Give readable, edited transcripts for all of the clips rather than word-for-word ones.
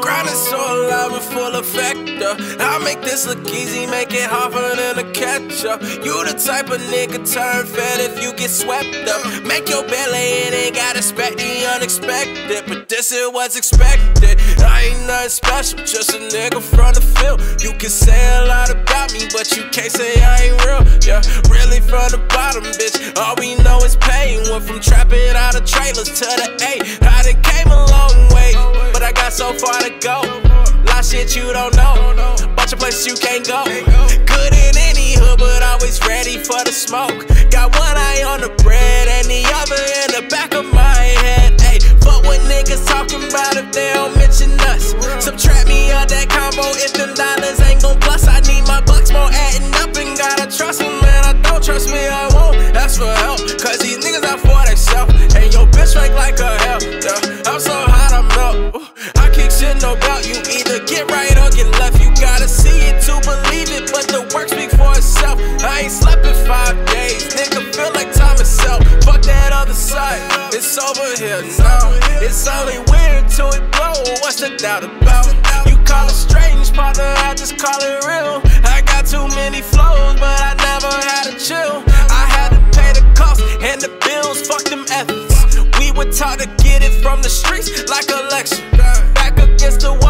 ground is so alive and full of factor. I make this look easy, make it hard for them to catch up. You the type of nigga turn fed if you get swept up. Make your belly, it ain't gotta expect the unexpected, but this is what's expected. I ain't nothing special, just a nigga from the field. You can say a lot about me, but you can't say I ain't real. Yeah, really from the bottom, bitch, all we know is pain. Went from trapping out of trailers to the A. I done came a long way, but I got so far to go. Lot shit you don't know, bunch of places you can't go. Good in any hood, but always ready for the smoke. Got one eye on the bread and the other in the back of my head. Ayy, fuck what niggas talking about if they don't mention us. Subtract me out that combo if them dollars ain't gon' plus. I need my bucks more adding up and gotta trust them. Man, I don't trust me, I won't ask for help, cause these niggas out for themselves. And your bitch rank like a hell, yeah. I'm so hot, I melt. I kick shit, no belt. You either get right or get left. You gotta see it to believe it, but the work speaks for itself. I ain't slept in 5 days, nigga feel like time itself. Fuck that other side, it's over here now. It's only weird till it blow, what's the doubt about? You call it strange, partner, I just call it real. I got too many flows, but I never had a chill. I had to pay the cost and the bills, fuck them ethics. We were taught to get it from the streets like a lecture. Back against the wall,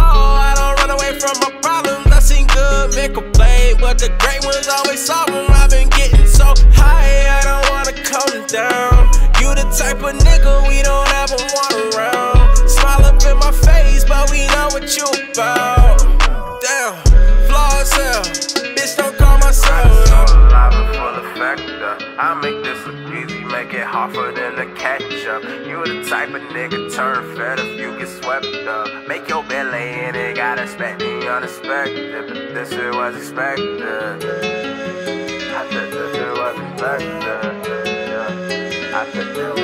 I don't run away from my problems. I seen good men complain, but the great ones always solve them. I've been getting so high, I don't wanna come down. You the type of nigga we don't ever want around. Smile up in my face, but we know what you about. Damn, flaw as hell, bitch don't call myself. I'm so alive and full of factor. I make this look easy, make it hard for them to catch up. You the type of nigga turn fed if you get swept up. Make your bed lay in it, gotta expect the unexpected, but this shit was expected. I said this shit was expected. I could do it.